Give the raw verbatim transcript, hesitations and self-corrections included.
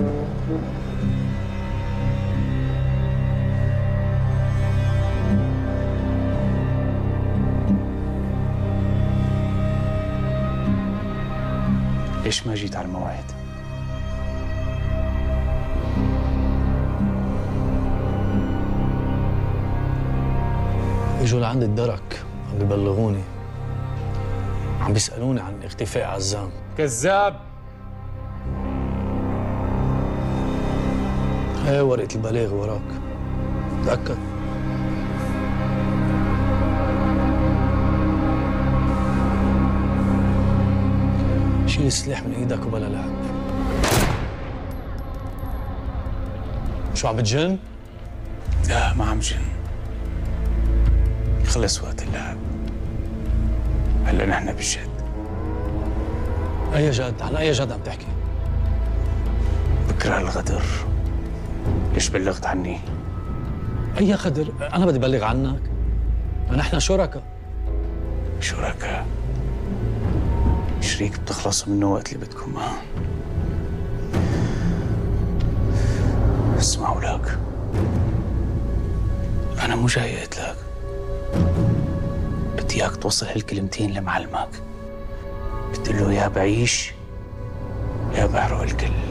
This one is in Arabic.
ليش ما جيت على الموعد؟ اجوا لعند الدرك عم ببلغوني، عم بيسألوني عن اختفاء عزام. كذاب! ايه ورقة البلاغ وراك، تأكد. شيل السلاح من ايدك وبلا لعب. شو عم بتجن؟ لا ما عم جن. خلص وقت اللعب. هلا نحن بالجد. اي جد؟ عن اي جد عم تحكي؟ بكره الغدر. ليش بلغت عني؟ اي غدر؟ انا بدي بلغ عنك؟ ما نحن شركاء. شركاء؟ شريك بتخلص منه وقت اللي بدكم اياه. اسمعوا لك، انا مو جاي اقتلك، بدي اياك توصل هالكلمتين لمعلمك، بتقول له يا بعيش يا بحرق الكل.